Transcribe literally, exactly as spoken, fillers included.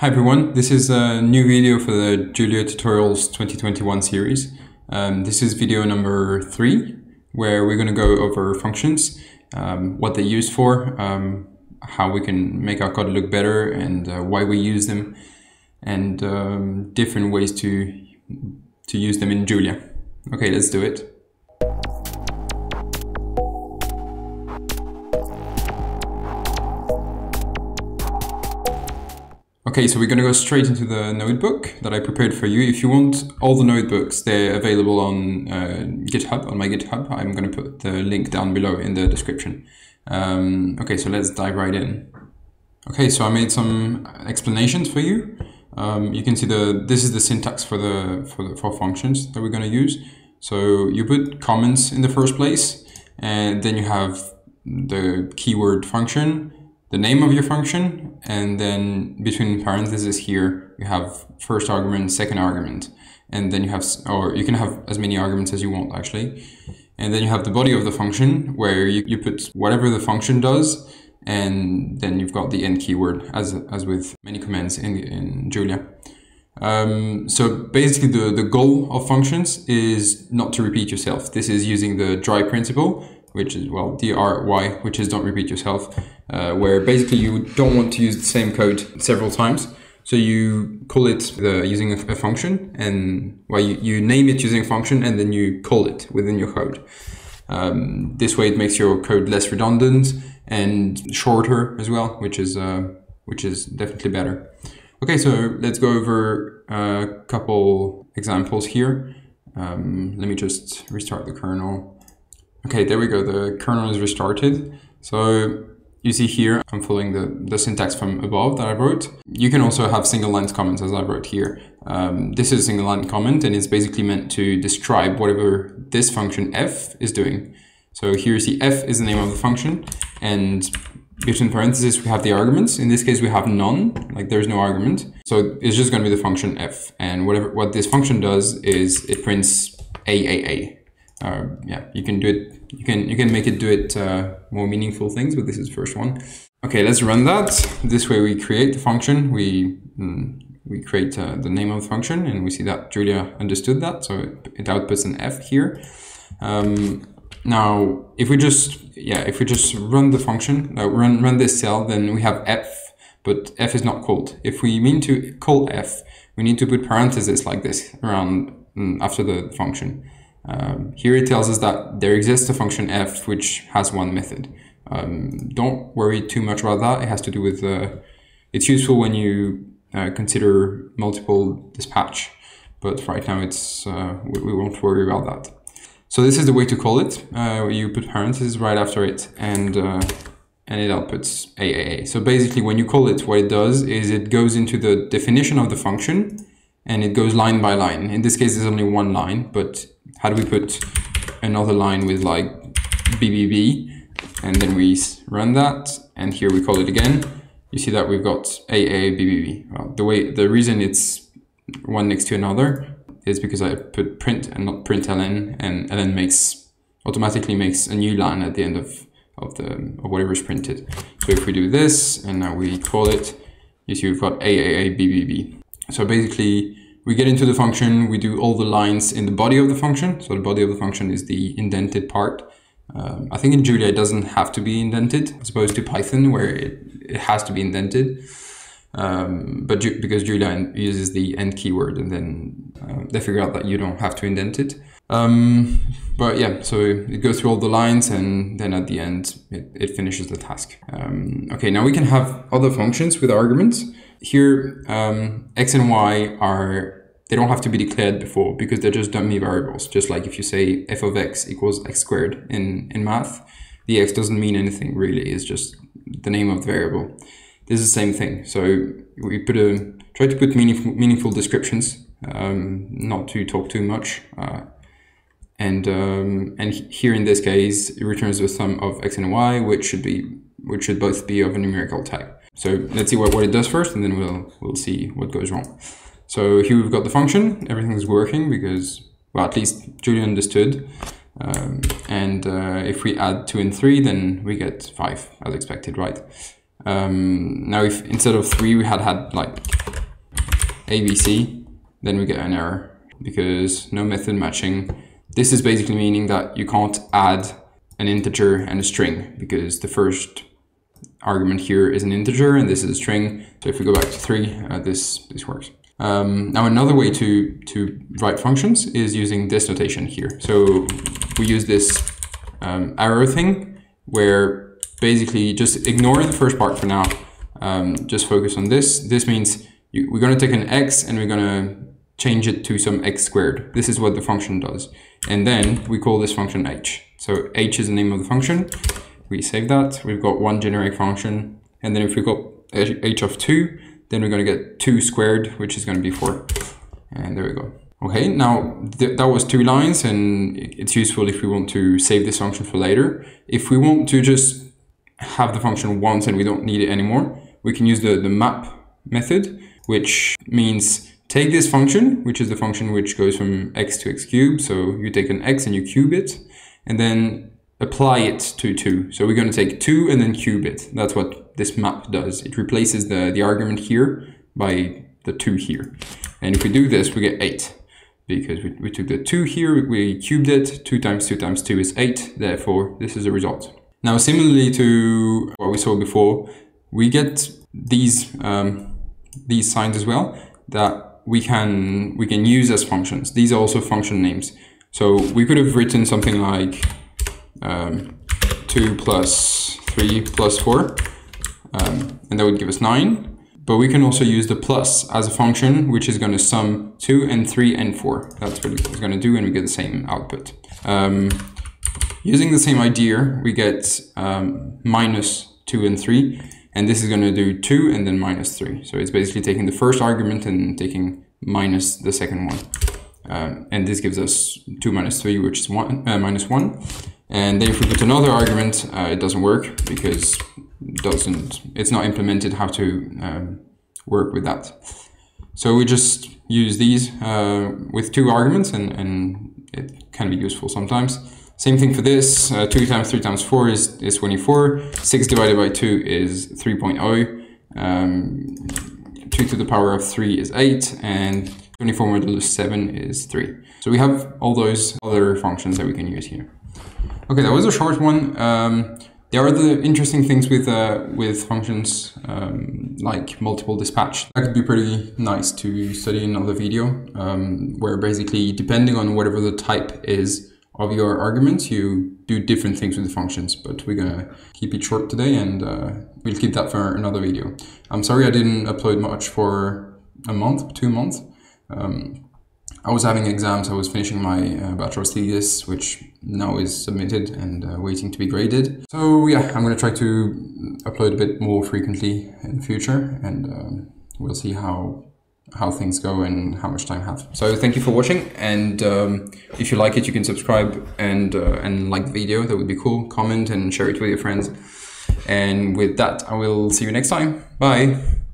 Hi everyone, this is a new video for the Julia Tutorials twenty twenty-one series. Um, this is video number three, where we're going to go over functions, um, what they're used for, um, how we can make our code look better and uh, why we use them, and um, different ways to, to use them in Julia. Okay, let's do it. Okay, so we're going to go straight into the notebook that I prepared for you. If you want all the notebooks, they're available on uh, GitHub, on my GitHub. I'm going to put the link down below in the description. Um, okay, so let's dive right in. Okay, so I made some explanations for you. Um, you can see the this is the syntax for the for, the, for functions that we're going to use. So you put comments in the first place, and then you have the keyword function, the name of your function, and then between parentheses here you have first argument, second argument, and then you have, or you can have as many arguments as you want actually, and then you have the body of the function where you, you put whatever the function does, and then you've got the end keyword as as with many commands in, in Julia. Um, so basically the, the goal of functions is not to repeat yourself. This is using the D R Y principle, which is, well, D R Y, which is don't repeat yourself, uh, where basically you don't want to use the same code several times. So you call it the, using a, a function, and, well, you, you name it using a function, and then you call it within your code. Um, this way it makes your code less redundant and shorter as well, which is, uh, which is definitely better. Okay, so let's go over a couple examples here. Um, let me just restart the kernel. Okay, there we go, the kernel is restarted. So you see here, I'm following the, the syntax from above that I wrote. You can also have single line comments as I wrote here. Um, this is a single line comment, and it's basically meant to describe whatever this function f is doing. So here you see f is the name of the function, and between parentheses we have the arguments. In this case we have none, like there's no argument. So it's just gonna be the function f, and whatever what this function does is it prints triple A. Uh, yeah, you can do it. You can you can make it do it uh, more meaningful things, but this is the first one. Okay, let's run that. This way we create the function. We mm, we create uh, the name of the function, and we see that Julia understood that, so it, it outputs an F here. Um, now, if we just yeah, if we just run the function, uh, run run this cell, then we have F, but F is not called. If we mean to call F, we need to put parentheses like this around mm, after the function. Um, here it tells us that there exists a function f which has one method. Um, don't worry too much about that. It has to do with, uh, it's useful when you uh, consider multiple dispatch, but right now it's uh, we, we won't worry about that. So this is the way to call it. Uh, you put parentheses right after it, and uh, and it outputs triple A. So basically when you call it, what it does is it goes into the definition of the function, and it goes line by line. In this case, there's only one line, but how do we put another line with like B B B? And then we run that, and here we call it again. You see that we've got triple A B B B. Well, the way, the reason it's one next to another is because I put print and not println, and ln makes automatically makes a new line at the end of of the of whatever is printed. So if we do this, and now we call it, you see we've got triple A B B B. So basically, we get into the function, we do all the lines in the body of the function. So the body of the function is the indented part. Um, I think in Julia, it doesn't have to be indented, as opposed to Python, where it, it has to be indented. Um, but ju because Julia uses the end keyword, and then uh, they figure out that you don't have to indent it. Um, but yeah, so it goes through all the lines, and then at the end, it, it finishes the task. Um, okay, now we can have other functions with arguments. Here, um, X and Y are, they don't have to be declared before, because they're just dummy variables. Just like if you say f of x equals x squared in, in math, the x doesn't mean anything really, it's just the name of the variable. This is the same thing. So we put a, try to put meaningful, meaningful descriptions, um, not to talk too much. Uh, and um, and here in this case, it returns the sum of x and y, which should be, which should both be of a numerical type. So let's see what, what it does first, and then we'll we'll see what goes wrong. So here we've got the function. Everything's working because, well, at least Julia understood. Um, and uh, if we add two and three, then we get five as expected, right? Um, now if instead of three we had had like A B C, then we get an error because no method matching. This is basically meaning that you can't add an integer and a string because the first argument here is an integer and this is a string. So if we go back to three, uh, this this works. Um, now another way to, to write functions is using this notation here. So we use this um, arrow thing where basically just ignore the first part for now. Um, just focus on this. This means you, we're going to take an x and we're going to change it to some x squared. This is what the function does. And then we call this function h. So h is the name of the function. We save that. We've got one generic function. And then if we got h of two, then we're going to get two squared, which is going to be four. And there we go. Okay, now th that was two lines, and it's useful if we want to save this function for later. If we want to just have the function once and we don't need it anymore, we can use the, the map method, which means take this function, which is the function which goes from x to x cubed. So you take an x and you cube it, and then apply it to two. So we're going to take two and then cube it. That's what this map does. It replaces the, the argument here by the two here. And if we do this, we get eight. Because we, we took the two here, we cubed it, two times two times two is eight. Therefore, this is the result. Now, similarly to what we saw before, we get these, um, these signs as well that we can, we can use as functions. These are also function names. So we could have written something like Um, two plus three plus four, um, and that would give us nine. But we can also use the plus as a function, which is going to sum two and three and four. That's what it's going to do, and we get the same output. Um, using the same idea, we get um, minus two and three, and this is going to do two and then minus three. So it's basically taking the first argument and taking minus the second one. Um, and this gives us two minus three, which is one, uh, minus one. And then if we put another argument, uh, it doesn't work because it doesn't, it's not implemented how to um, work with that. So we just use these uh, with two arguments, and, and it can be useful sometimes. Same thing for this, uh, two times three times four is, is twenty-four, six divided by two is three point zero, um, two to the power of three is eight, and twenty-four modulo seven is three. So we have all those other functions that we can use here. Okay, that was a short one. Um, there are the interesting things with uh, with functions um, like multiple dispatch. That could be pretty nice to study in another video, um, where basically depending on whatever the type is of your arguments, you do different things with the functions. But we're gonna keep it short today, and uh, we'll keep that for another video. I'm sorry I didn't upload much for a month, two months. Um, I was having exams, I was finishing my uh, bachelor's thesis, which now is submitted and uh, waiting to be graded. So yeah, I'm going to try to upload a bit more frequently in the future, and um, we'll see how, how things go and how much time I have. So thank you for watching, and um, if you like it, you can subscribe and, uh, and like the video, that would be cool. Comment and share it with your friends. And with that, I will see you next time. Bye!